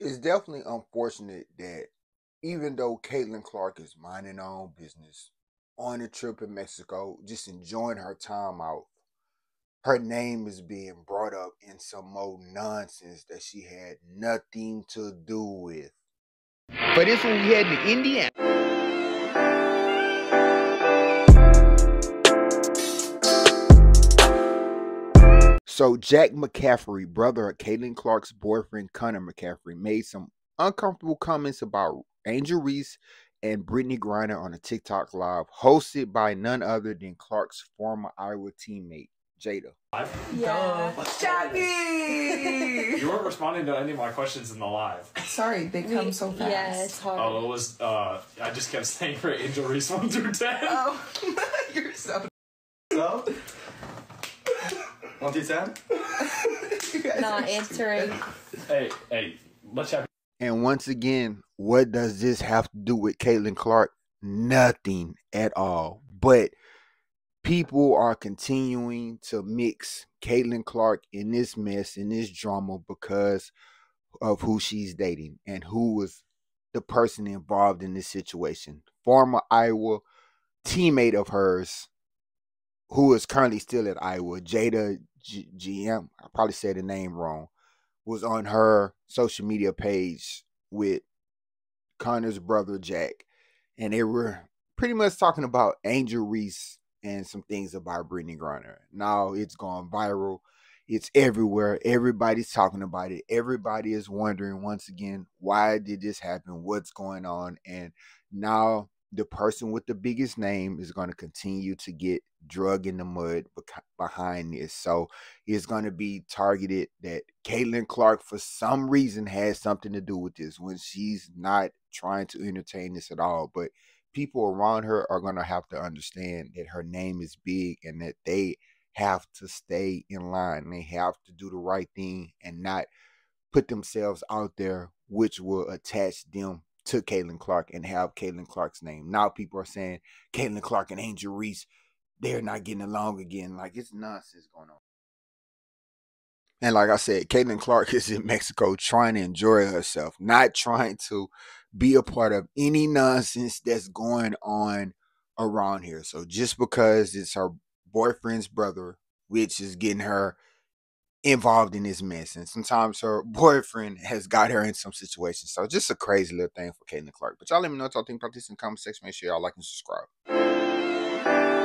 it's definitely unfortunate that even though Caitlin Clark is minding her own business, on a trip in Mexico, just enjoying her time out, her name is being brought up in some old nonsense that she had nothing to do with. But this one we had in Indiana. So Jack McCaffrey, brother of Caitlin Clark's boyfriend Connor McCaffrey, made some uncomfortable comments about Angel Reese and Brittney Griner on a TikTok live hosted by none other than Clark's former Iowa teammate Jada. Yeah, Jackie. You weren't responding to any of my questions in the live. Sorry, they come so fast. Yeah, it's hard. Oh, it was. I just kept saying for Angel Reese 1 through 10. Oh, you're so. So. 1 through 10? Not answering. Hey, let's have. And once again, what does this have to do with Caitlin Clark? Nothing at all. But people are continuing to mix Caitlin Clark in this mess, in this drama, because of who she's dating and who was the person involved in this situation. Former Iowa teammate of hers, who is currently still at Iowa, Jada GM, I probably said the name wrong, was on her social media page with Connor's brother Jack, and they were pretty much talking about Angel Reese and some things about Brittney Griner. Now it's gone viral. It's everywhere. Everybody's talking about it. Everybody is wondering once again, why did this happen? What's going on? And now the person with the biggest name is going to continue to get drug in the mud behind this. So it's going to be targeted that Caitlin Clark for some reason has something to do with this when she's not trying to entertain this at all. But people around her are going to have to understand that her name is big and that they have to stay in line. They have to do the right thing and not put themselves out there, which will attach them to Caitlin Clark and have Caitlin Clark's name. Now people are saying Caitlin Clark and Angel Reese, they're not getting along again. Like, it's nonsense going on. And like I said, Caitlin Clark is in Mexico trying to enjoy herself, not trying to be a part of any nonsense that's going on around here. So just because it's her boyfriend's brother, which is getting her involved in this mess, and sometimes her boyfriend has got her in some situations. So just a crazy little thing for Caitlin Clark. But y'all let me know what y'all think about this in the comment section. Make sure y'all like and subscribe.